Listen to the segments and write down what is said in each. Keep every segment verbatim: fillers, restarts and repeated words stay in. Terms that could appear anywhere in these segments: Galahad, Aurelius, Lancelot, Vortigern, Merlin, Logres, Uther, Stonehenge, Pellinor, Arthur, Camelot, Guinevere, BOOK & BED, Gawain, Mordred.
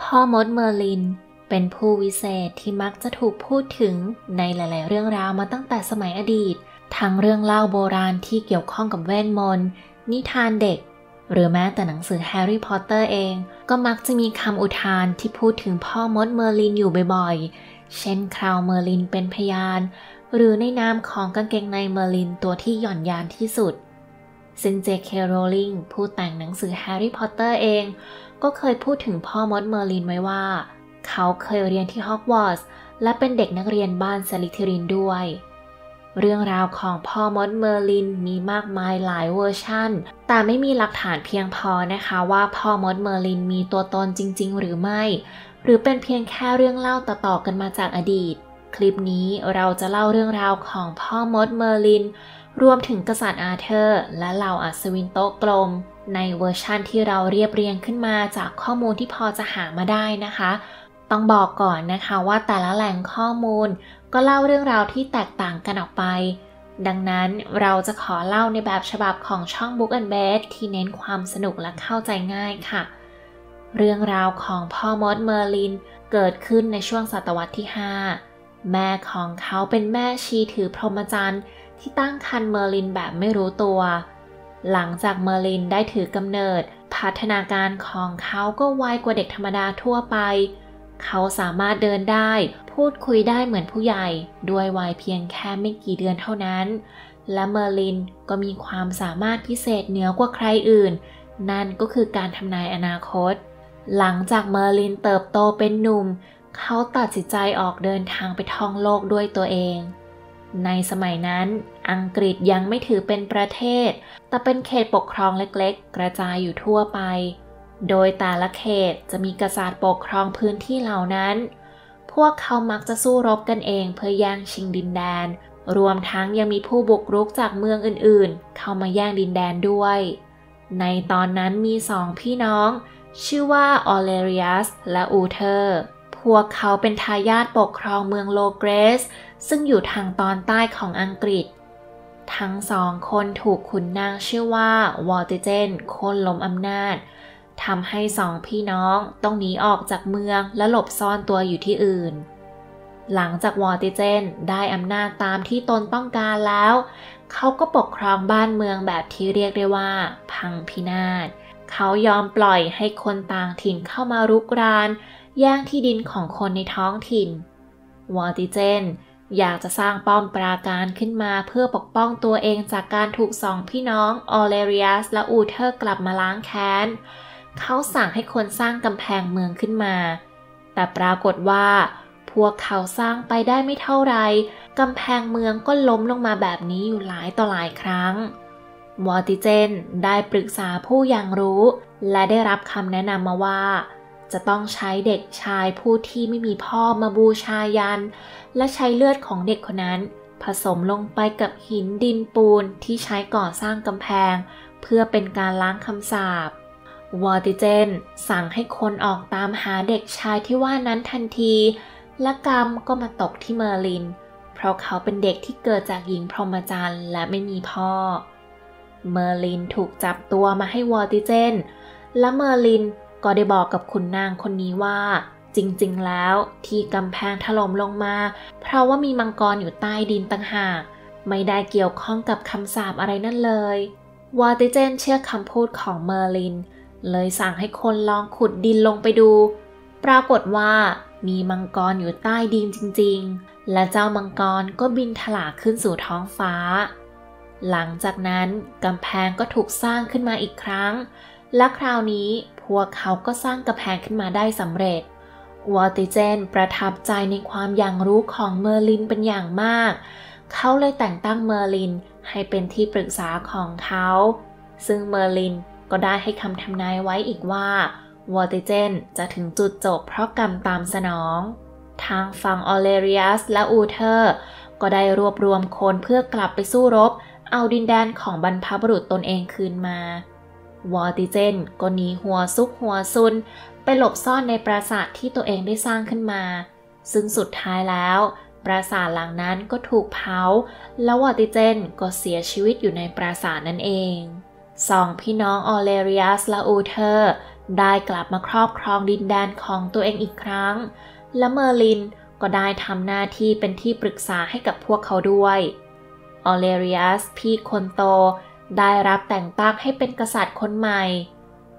พ่อมดเมอร์ลินเป็นผู้วิเศษที่มักจะถูกพูดถึงในหลายๆเรื่องราวมาตั้งแต่สมัยอดีตทั้งเรื่องเล่าโบราณที่เกี่ยวข้องกับเวทมนต์นิทานเด็กหรือแม้แต่หนังสือแฮร์รี่พอตเตอร์เองก็มักจะมีคำอุทานที่พูดถึงพ่อมดเมอร์ลินอยู่บ่อยๆเช่นคราวเมอร์ลินเป็นพยานหรือในนามของกางเกงในเมอร์ลินตัวที่หย่อนยานที่สุดซึ่ง เจ เค Rowling ผู้แต่งหนังสือแฮร์รี่พอตเตอร์เองก็เคยพูดถึงพ่อมดเมอร์ลินไว้ว่าเขาเคยเรียนที่ฮอกวอตส์และเป็นเด็กนักเรียนบ้านสลิธีรินด้วยเรื่องราวของพ่อมดเมอร์ลินมีมากมายหลายเวอร์ชันแต่ไม่มีหลักฐานเพียงพอนะคะว่าพ่อมดเมอร์ลินมีตัวตนจริงๆหรือไม่หรือเป็นเพียงแค่เรื่องเล่าต่อๆกันมาจากอดีตคลิปนี้เราจะเล่าเรื่องราวของพ่อมดเมอร์ลินรวมถึงกษัตริย์อาเธอร์และเหล่าอัศวินโต๊ะกลมในเวอร์ชันที่เราเรียบเรียงขึ้นมาจากข้อมูลที่พอจะหามาได้นะคะต้องบอกก่อนนะคะว่าแต่ละแหล่งข้อมูลก็เล่าเรื่องราวที่แตกต่างกันออกไปดังนั้นเราจะขอเล่าในแบบฉบับของช่อง Book แอนด์ Bed ที่เน้นความสนุกและเข้าใจง่ายค่ะเรื่องราวของพ่อมดเมอร์ลินเกิดขึ้นในช่วงศตวรรษที่ห้าแม่ของเขาเป็นแม่ชีถือพรหมจรรย์ที่ตั้งครรภ์เมอร์ลินแบบไม่รู้ตัวหลังจากเมอร์ลินได้ถือกำเนิดพัฒนาการของเขาก็ไวกว่าเด็กธรรมดาทั่วไปเขาสามารถเดินได้พูดคุยได้เหมือนผู้ใหญ่ด้วยวัยเพียงแค่ไม่กี่เดือนเท่านั้นและเมอร์ลินก็มีความสามารถพิเศษเหนือกว่าใครอื่นนั่นก็คือการทำนายอนาคตหลังจากเมอร์ลินเติบโตเป็นหนุ่มเขาตัดสินใจออกเดินทางไปท่องโลกด้วยตัวเองในสมัยนั้นอังกฤษยังไม่ถือเป็นประเทศแต่เป็นเขตปกครองเล็กๆกระจายอยู่ทั่วไปโดยแต่ละเขตจะมีกษัตริย์ปกครองพื้นที่เหล่านั้นพวกเขามักจะสู้รบกันเองเพื่อแย่งชิงดินแดนรวมทั้งยังมีผู้บุกรุกจากเมืองอื่นๆเข้ามาแย่งดินแดนด้วยในตอนนั้นมีสองพี่น้องชื่อว่าออเลเรียสและอูเทอร์พวกเขาเป็นทายาทปกครองเมืองโลเกรสซึ่งอยู่ทางตอนใต้ของอังกฤษทั้งสองคนถูกขุนนางชื่อว่าวอลติเจนโค่นล้มอำนาจทำให้สองพี่น้องต้องหนีออกจากเมืองและหลบซ่อนตัวอยู่ที่อื่นหลังจากวอลติเจนได้อำนาจตามที่ตนต้องการแล้วเขาก็ปกครองบ้านเมืองแบบที่เรียกได้ว่าพังพินาศเขายอมปล่อยให้คนต่างถิ่นเข้ามารุกรานแย่งที่ดินของคนในท้องถิ่นวอลติเจนอยากจะสร้างป้อมปราการขึ้นมาเพื่อปกป้องตัวเองจากการถูกสองพี่น้องออเลเรียสและอูเทอร์กลับมาล้างแค้นเขาสั่งให้คนสร้างกำแพงเมืองขึ้นมาแต่ปรากฏว่าพวกเขาสร้างไปได้ไม่เท่าไรกำแพงเมืองก็ล้มลงมาแบบนี้อยู่หลายต่อหลายครั้งวอลติเจนได้ปรึกษาผู้อย่างรู้และได้รับคำแนะนำมาว่าจะต้องใช้เด็กชายผู้ที่ไม่มีพ่อมาบูชายันและใช้เลือดของเด็กคนนั้นผสมลงไปกับหินดินปูนที่ใช้ก่อสร้างกำแพงเพื่อเป็นการล้างคำสาปวอลติเจนสั่งให้คนออกตามหาเด็กชายที่ว่านั้นทันทีและกรรมก็มาตกที่เมอร์ลินเพราะเขาเป็นเด็กที่เกิดจากหญิงพรหมจรรย์และไม่มีพ่อเมอร์ลินถูกจับตัวมาให้วอลติเจนและเมอร์ลินก็ได้บอกกับขุนนางคนนี้ว่าจริงๆแล้วที่กำแพงถล่มลงมาเพราะว่ามีมังกรอยู่ใต้ดินต่างหากไม่ได้เกี่ยวข้องกับคำสาปอะไรนั่นเลยวอลติเจนเชื่อคำพูดของเมอร์ลินเลยสั่งให้คนลองขุดดินลงไปดูปรากฏว่ามีมังกรอยู่ใต้ดินจริงๆและเจ้ามังกรก็บินถลาขึ้นสู่ท้องฟ้าหลังจากนั้นกำแพงก็ถูกสร้างขึ้นมาอีกครั้งและคราวนี้พวกเขาก็สร้างกำแพงขึ้นมาได้สำเร็จวอลติเจนประทับใจในความอย่างรู้ของเมอร์ลินเป็นอย่างมากเขาเลยแต่งตั้งเมอร์ลินให้เป็นที่ปรึกษาของเขาซึ่งเมอร์ลินก็ได้ให้คำทำนายไว้อีกว่าวอลติเจนจะถึงจุดจบเพราะกรรมตามสนองทางฝั่งออเลเรียสและอูเทอร์ก็ได้รวบรวมคนเพื่อกลับไปสู้รบเอาดินแดนของบรรพบุรุษตนเองคืนมาวอลติเจนก็หนีหัวซุกหัวซุนไปหลบซ่อนในปราสาทที่ตัวเองได้สร้างขึ้นมาซึ่งสุดท้ายแล้วปราสาทหลังนั้นก็ถูกเผาแล้ววอลติเจนก็เสียชีวิตอยู่ในปราสาทนั่นเองสองพี่น้องออเลเรียสและอูเทอร์ ได้กลับมาครอบครองดินแดนของตัวเองอีกครั้งและเมอร์ลินก็ได้ทำหน้าที่เป็นที่ปรึกษาให้กับพวกเขาด้วยออเลเรียสพี่คนโตได้รับแต่งตั้งให้เป็นกษัตริย์คนใหม่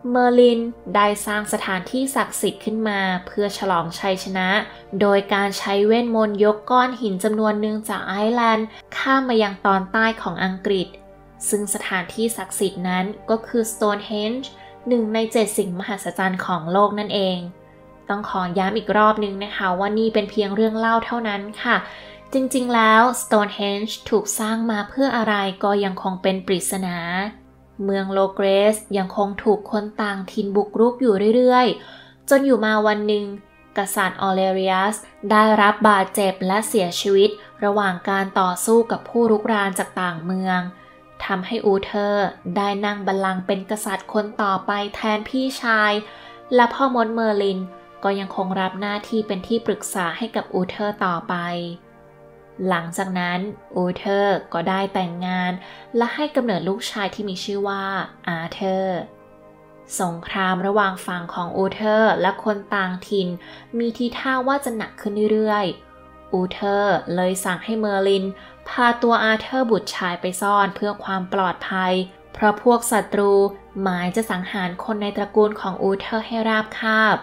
เมอร์ลินได้สร้างสถานที่ศักดิ์สิทธิ์ขึ้นมาเพื่อฉลองชัยชนะโดยการใช้เวทมนต์ยกก้อนหินจำนวนหนึ่งจากไอร์แลนด์ข้ามมายังตอนใต้ของอังกฤษซึ่งสถานที่ศักดิ์สิทธิ์นั้นก็คือ Stonehenge หนึ่งในเจ็ดสิ่งมหัศจรรย์ของโลกนั่นเองต้องขอย้ำอีกรอบนึงนะคะว่านี่เป็นเพียงเรื่องเล่าเท่านั้นค่ะจริงๆแล้ว Stonehenge ถูกสร้างมาเพื่ออะไรก็ยังคงเป็นปริศนาเมืองโลเกรสยังคงถูกคนต่างถิ่นบุกรุกอยู่เรื่อยๆจนอยู่มาวันหนึ่งกษัตริย์ออเลเรียสได้รับบาดเจ็บและเสียชีวิตระหว่างการต่อสู้กับผู้รุกรานจากต่างเมืองทำให้อูเธอร์ได้นั่งบัลลังก์เป็นกษัตริย์คนต่อไปแทนพี่ชายและพ่อมดเมอร์ลินก็ยังคงรับหน้าที่เป็นที่ปรึกษาให้กับอูเธอร์ต่อไปหลังจากนั้นอูเธอร์ก็ได้แต่งงานและให้กำเนิดลูกชายที่มีชื่อว่าอาเธอร์สงครามระหว่างฝั่งของอูเธอร์และคนต่างถิ่นมีทีท่าว่าจะหนักขึ้นเรื่อยๆอูเธอร์เลยสั่งให้เมอร์ลินพาตัวอาเธอร์บุตรชายไปซ่อนเพื่อความปลอดภัยเพราะพวกศัตรูหมายจะสังหารคนในตระกูลของอูเธอร์ให้ราบคาบ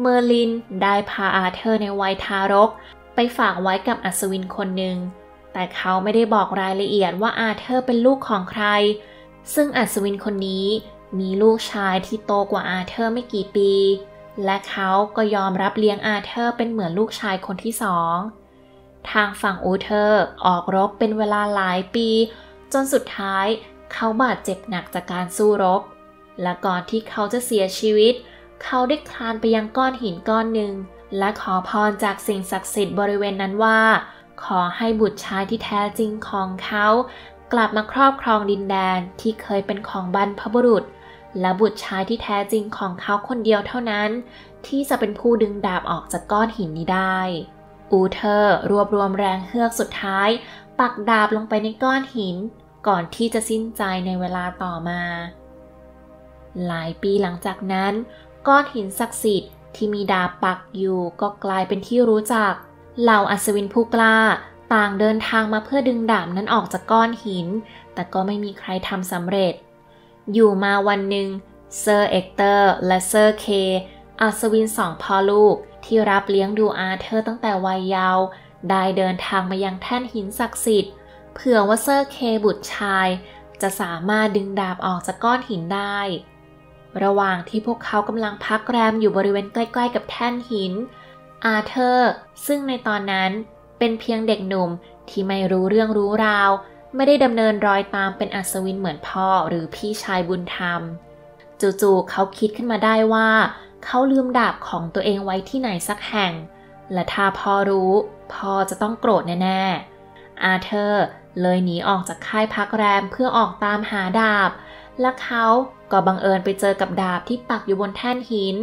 เมอร์ลินได้พาอาเธอร์ในวัยทารกไปฝากไว้กับอัศวินคนหนึ่งแต่เขาไม่ได้บอกรายละเอียดว่าอาเธอร์เป็นลูกของใครซึ่งอัศวินคนนี้มีลูกชายที่โตกว่าอาเธอร์ไม่กี่ปีและเขาก็ยอมรับเลี้ยงอาเธอร์เป็นเหมือนลูกชายคนที่สองทางฝั่งอูเธอร์ออกรบเป็นเวลาหลายปีจนสุดท้ายเขาบาดเจ็บหนักจากการสู้รบและก่อนที่เขาจะเสียชีวิตเขาได้คลานไปยังก้อนหินก้อนหนึ่งและขอพรจากสิ่งศักดิ์สิทธิ์บริเวณนั้นว่าขอให้บุตรชายที่แท้จริงของเขากลับมาครอบครองดินแดนที่เคยเป็นของบรรพบุรุษและบุตรชายที่แท้จริงของเขาคนเดียวเท่านั้นที่จะเป็นผู้ดึงดาบออกจากก้อนหินนี้ได้อูเธอร์รวบรวมแรงเฮือกสุดท้ายปักดาบลงไปในก้อนหินก่อนที่จะสิ้นใจในเวลาต่อมาหลายปีหลังจากนั้นก้อนหินศักดิ์สิทธิ์ที่มีดาบปักอยู่ก็กลายเป็นที่รู้จักเหล่าอัศวินผู้กล้าต่างเดินทางมาเพื่อดึงดาบนั้นออกจากก้อนหินแต่ก็ไม่มีใครทำสำเร็จอยู่มาวันหนึ่งเซอร์เอ็กเตอร์และเซอร์เคอัศวินสองพ่อลูกที่รับเลี้ยงดูอาเธอร์ตั้งแต่วัยเยาว์ได้เดินทางมายังแท่นหินศักดิ์สิทธิ์เผื่อว่าเซอร์เคบุตรชายจะสามารถดึงดาบออกจากก้อนหินได้ระหว่างที่พวกเขากำลังพักแรมอยู่บริเวณใกล้ๆกับแท่นหินอาเธอร์ซึ่งในตอนนั้นเป็นเพียงเด็กหนุ่มที่ไม่รู้เรื่องรู้ราวไม่ได้ดำเนินรอยตามเป็นอัศวินเหมือนพ่อหรือพี่ชายบุญธรรมจู่ๆเขาคิดขึ้นมาได้ว่าเขาลืมดาบของตัวเองไว้ที่ไหนสักแห่งและถ้าพ่อรู้พ่อจะต้องโกรธแน่ๆอาเธอร์เลยหนีออกจากค่ายพักแรมเพื่อออกตามหาดาบและเขาก็บังเอิญไปเจอกับดาบที่ปักอยู่บนแท่นหิน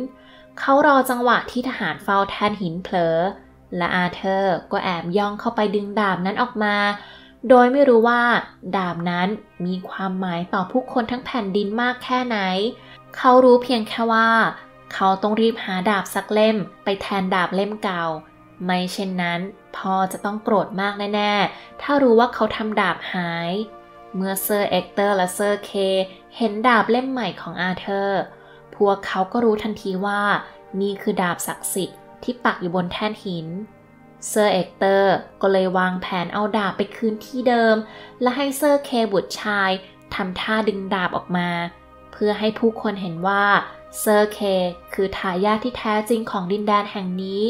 เขารอจังหวะที่ทหารเฝ้าแท่นหินเผลอและอาเธอร์ก็แอบย่องเข้าไปดึงดาบนั้นออกมาโดยไม่รู้ว่าดาบนั้นมีความหมายต่อผู้คนทั้งแผ่นดินมากแค่ไหนเขารู้เพียงแค่ว่าเขาต้องรีบหาดาบสักเล่มไปแทนดาบเล่มเก่าไม่เช่นนั้นพ่อจะต้องโกรธมากแน่ๆถ้ารู้ว่าเขาทำดาบหายเมื่อเซอร์เอ็กเตอร์และเซอร์เคเห็นดาบเล่มใหม่ของอาเธอร์พวกเขาก็รู้ทันทีว่านี่คือดาบศักดิ์สิทธิ์ที่ปักอยู่บนแท่นหินเซอร์เอ็กเตอร์ก็เลยวางแผนเอาดาบไปคืนที่เดิมและให้เซอร์เคบุตรชายทำท่าดึงดาบออกมาเพื่อให้ผู้คนเห็นว่าเซอร์เคคือทายาทที่แท้จริงของดินแดนแห่งนี้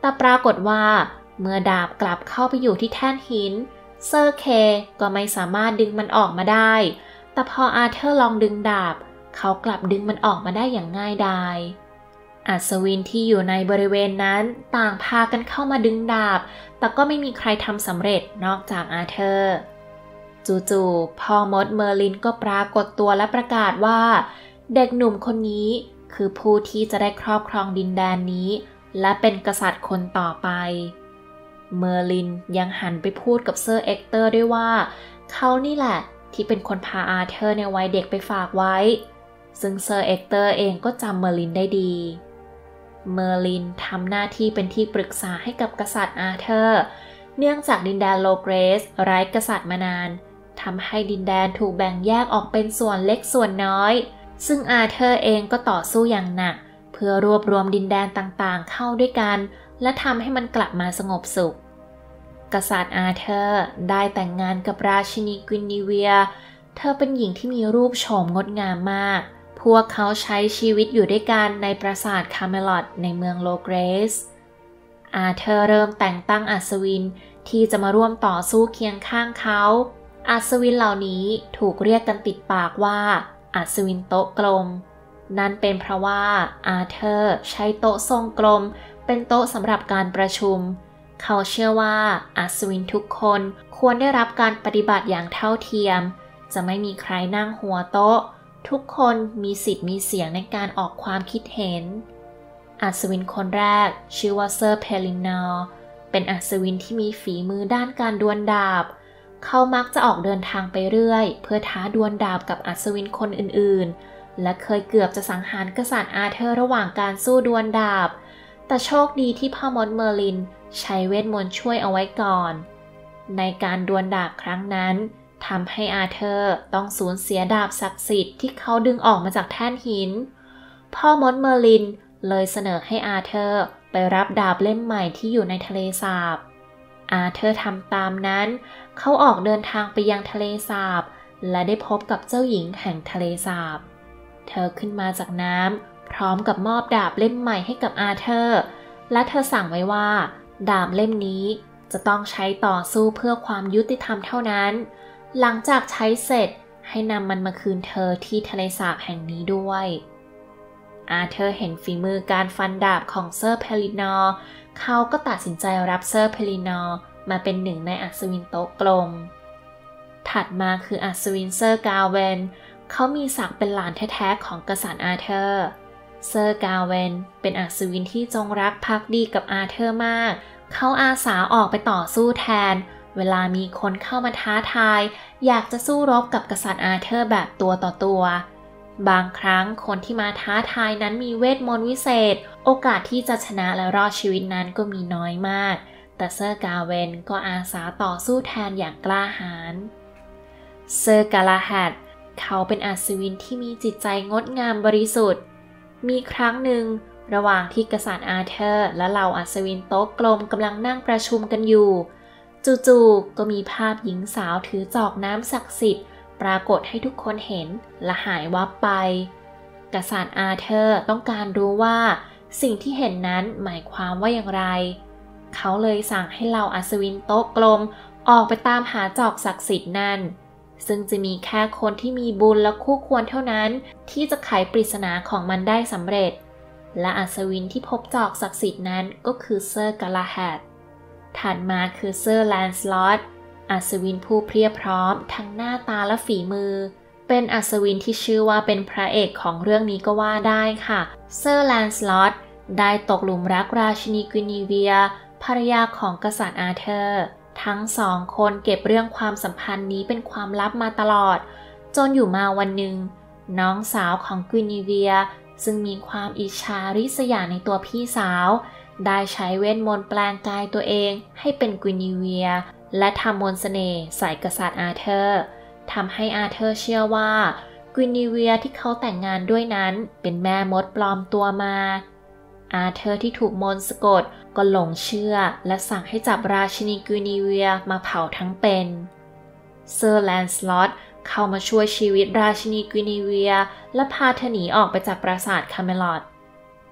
แต่ปรากฏว่าเมื่อดาบกลับเข้าไปอยู่ที่แท่นหินเซอร์เคก็ไม่สามารถดึงมันออกมาได้แต่พออาเธอร์ลองดึงดาบเขากลับดึงมันออกมาได้อย่างง่ายดายอัศวินที่อยู่ในบริเวณนั้นต่างพากันเข้ามาดึงดาบแต่ก็ไม่มีใครทำสำเร็จนอกจากอาเธอร์จู่ๆพ่อมดเมอร์ลินก็ปรากฏตัวและประกาศว่าเด็กหนุ่มคนนี้คือผู้ที่จะได้ครอบครองดินแดนนี้และเป็นกษัตริย์คนต่อไปเมอร์ลินยังหันไปพูดกับเซอร์เอ็กเตอร์ด้วยว่าเขานี่แหละที่เป็นคนพาอาเธอร์ในวัยเด็กไปฝากไว้ ซึ่งเซอร์เอ็กเตอร์เองก็จำเมอร์ลินได้ดีเมอร์ลินทำหน้าที่เป็นที่ปรึกษาให้กับกษัตริย์อาเธอร์เนื่องจากดินแดนโลเกรสไร้กษัตริย์มานานทำให้ดินแดนถูกแบ่งแยกออกเป็นส่วนเล็กส่วนน้อยซึ่งอาเธอร์เองก็ต่อสู้อย่างหนักเพื่อรวบรวมดินแดนต่างๆเข้าด้วยกันและทำให้มันกลับมาสงบสุขกษัตริย์อาเธอร์ได้แต่งงานกับราชินีกวินิเวียเธอเป็นหญิงที่มีรูปโฉมงดงามมากพวกเขาใช้ชีวิตอยู่ด้วยกันในปราสาทคาเมลอตในเมืองโลเกรสอาเธอร์เริ่มแต่งตั้งอัศวินที่จะมาร่วมต่อสู้เคียงข้างเขาอัศวินเหล่านี้ถูกเรียกกันติดปากว่าอัศวินโต๊ะกลมนั่นเป็นเพราะว่าอาเธอร์ใช้โต๊ะทรงกลมเป็นโต๊ะสำหรับการประชุมเขาเชื่อว่าอัศวินทุกคนควรได้รับการปฏิบัติอย่างเท่าเทียมจะไม่มีใครนั่งหัวโต๊ะทุกคนมีสิทธิ์มีเสียงในการออกความคิดเห็นอัศวินคนแรกชื่อว่าเซอร์เพลินอร์เป็นอัศวินที่มีฝีมือด้านการดวลดาบเขามักจะออกเดินทางไปเรื่อยเพื่อท้าดวลดาบกับอัศวินคนอื่นๆและเคยเกือบจะสังหารกษัตริย์อาเธอร์ระหว่างการสู้ดวลดาบแต่โชคดีที่พ่อมดเมอร์ลินใช้เวทมนต์ช่วยเอาไว้ก่อนในการดวลดาบครั้งนั้นทำให้อาเธอร์ต้องสูญเสียดาบศักดิ์สิทธิ์ที่เขาดึงออกมาจากแท่นหินพ่อมดเมอร์ลินเลยเสนอให้อาเธอร์ไปรับดาบเล่มใหม่ที่อยู่ในทะเลสาบอาเธอร์ทำตามนั้นเขาออกเดินทางไปยังทะเลสาบและได้พบกับเจ้าหญิงแห่งทะเลสาบเธอขึ้นมาจากน้ำพร้อมกับมอบดาบเล่มใหม่ให้กับอาเธอร์และเธอสั่งไว้ว่าดาบเล่มนี้จะต้องใช้ต่อสู้เพื่อความยุติธรรมเท่านั้นหลังจากใช้เสร็จให้นำมันมาคืนเธอที่ทะเลสาบแห่งนี้ด้วยอาเธอร์เห็นฝีมือการฟันดาบของเซอร์เพลินอร์เขาก็ตัดสินใจรับเซอร์เพลินอร์มาเป็นหนึ่งในอัศวินโต๊ะกลมถัดมาคืออัศวินเซอร์กาเวนเขามีศักดิ์เป็นหลานแท้ๆของกษัตริย์อาเธอร์เซอร์กาเวนเป็นอัศวินที่จงรักภักดีกับอาเธอร์มากเขาอาสาออกไปต่อสู้แทนเวลามีคนเข้ามาท้าทายอยากจะสู้รบกับกษัตริย์อาเธอร์แบบตัวต่อตัวบางครั้งคนที่มาท้าทายนั้นมีเวทมนต์วิเศษโอกาสที่จะชนะและรอดชีวิตนั้นก็มีน้อยมากแต่เซอร์กาเวนก็อาสาต่อสู้แทนอย่างกล้าหาญเซอร์กาลาแฮดเขาเป็นอัศวินที่มีจิตใจงดงามบริสุทธิ์มีครั้งหนึ่งระหว่างที่กษัตริย์อาเธอร์และเหล่าอัศวินโต๊ะกลมกำลังนั่งประชุมกันอยู่จู่ๆก็มีภาพหญิงสาวถือจอกน้ำศักดิ์สิทธิ์ปรากฏให้ทุกคนเห็นและหายวับไปกษัตริย์อาเธอร์ต้องการรู้ว่าสิ่งที่เห็นนั้นหมายความว่าอย่างไรเขาเลยสั่งให้เหล่าอัศวินโต๊ะกลมออกไปตามหาจอกศักดิ์สิทธิ์นั่นซึ่งจะมีแค่คนที่มีบุญและคู่ควรเท่านั้นที่จะไขปริศนาของมันได้สำเร็จและอัศวินที่พบจอกศักดิ์สิทธิ์นั้นก็คือเซอร์กาลาแฮดถัดมาคือเซอร์แลนสลอตอัศวินผู้เพียบพร้อมทั้งหน้าตาและฝีมือเป็นอัศวินที่ชื่อว่าเป็นพระเอกของเรื่องนี้ก็ว่าได้ค่ะเซอร์แลนสลอตได้ตกหลุมรักราชินีกวินิเวียภรรยาของกษัตริย์อาเธอร์ทั้งสองคนเก็บเรื่องความสัมพันธ์นี้เป็นความลับมาตลอดจนอยู่มาวันหนึ่งน้องสาวของกวินิเวียซึ่งมีความอิจฉาริษยาในตัวพี่สาวได้ใช้เวทมนต์แปลงกายตัวเองให้เป็นกวินิเวียและทำมนต์เสน่ห์ใส่กษัตริย์อาเธอร์ทำให้อาเธอร์เชื่อว่ากวินิเวียที่เขาแต่งงานด้วยนั้นเป็นแม่มดปลอมตัวมาอาเธอร์ที่ถูกมนต์สะกดก็หลงเชื่อและสั่งให้จับราชินีกวินิเวียมาเผาทั้งเป็นเซอร์แลนสลอตเข้ามาช่วยชีวิตราชินีกวินิเวียและพาเธอหนีออกไปจากปราสาทคาเมลอต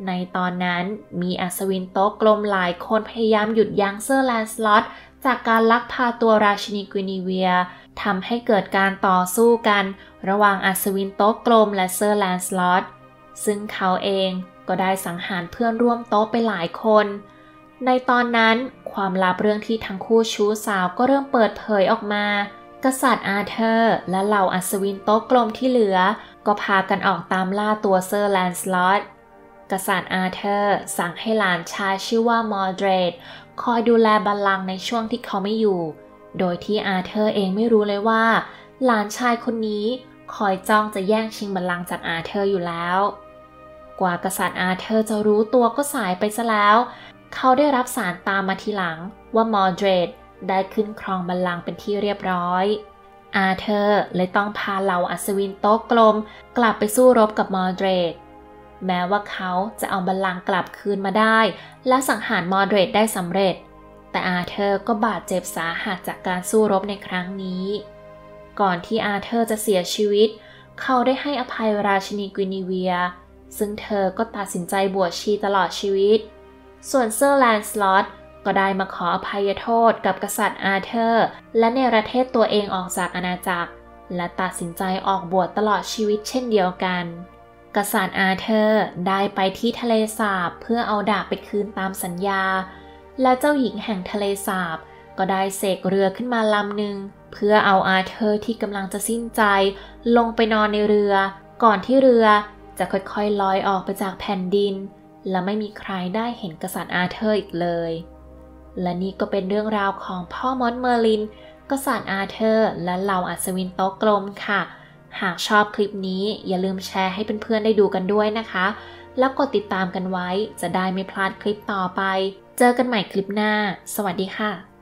ในตอนนั้นมีอัศวินโต๊ะกลมหลายคนพยายามหยุดยั้งเซอร์แลนสลอตจากการลักพาตัวราชินีกวินิเวียทำให้เกิดการต่อสู้กันระหว่างอัศวินโต๊ะกลมและเซอร์แลนสลอตซึ่งเขาเองก็ได้สังหารเพื่อนร่วมโต๊ะไปหลายคนในตอนนั้นความลับเรื่องที่ทั้งคู่ชู้สาวก็เริ่มเปิดเผยออกมากษัตริย์อาเธอร์และเหล่าอัศวินโต๊ะกลมที่เหลือก็พากันออกตามล่าตัวเซอร์แลนสลอตกษัตริย์อาเธอร์สั่งให้หลานชายชื่อว่ามอร์เดรดคอยดูแลบัลลังก์ในช่วงที่เขาไม่อยู่โดยที่อาเธอร์เองไม่รู้เลยว่าหลานชายคนนี้ คอยจ้องจะแย่งชิงบัลลังก์จากอาเธอร์อยู่แล้วกว่ากษัตริย์อาเธอร์จะรู้ตัวก็สายไปซะแล้วเขาได้รับสารตามมาทีหลังว่ามอร์เดรดได้ขึ้นครองบัลลังก์เป็นที่เรียบร้อยอาเธอร์เลยต้องพาเหล่าอัศวินโต๊ะกลมกลับไปสู้รบกับมอร์เดรดแม้ว่าเขาจะเอาบัลลังก์กลับคืนมาได้และสังหารมอร์เดรดได้สำเร็จแต่อาเธอร์ก็บาดเจ็บสาหัสจากการสู้รบในครั้งนี้ก่อนที่อาเธอร์จะเสียชีวิตเขาได้ให้อภัยราชินีกวินิเวียซึ่งเธอก็ตัดสินใจบวชชีตลอดชีวิตส่วนเซอร์แลนสลอตก็ได้มาขออภัยโทษกับกษัตริย์อาเธอร์และเนรเทศตัวเองออกจากอาณาจักรและตัดสินใจออกบวชตลอดชีวิตเช่นเดียวกันกษัตริย์อาเธอร์ได้ไปที่ทะเลสาบเพื่อเอาดาบไปคืนตามสัญญาและเจ้าหญิงแห่งทะเลสาบก็ได้เสกเรือขึ้นมาลำหนึ่งเพื่อเอาอาเธอร์ที่กำลังจะสิ้นใจลงไปนอนในเรือก่อนที่เรือจะค่อยๆลอยออกไปจากแผ่นดินและไม่มีใครได้เห็นกษัตริย์อาเธอร์อีกเลยและนี่ก็เป็นเรื่องราวของพ่อมดเมอร์ลินกษัตริย์อาเธอร์และเหล่าอัศวินโต๊ะกลมค่ะหากชอบคลิปนี้อย่าลืมแชร์ให้เพื่อนๆได้ดูกันด้วยนะคะแล้วกดติดตามกันไว้จะได้ไม่พลาดคลิปต่อไปเจอกันใหม่คลิปหน้าสวัสดีค่ะ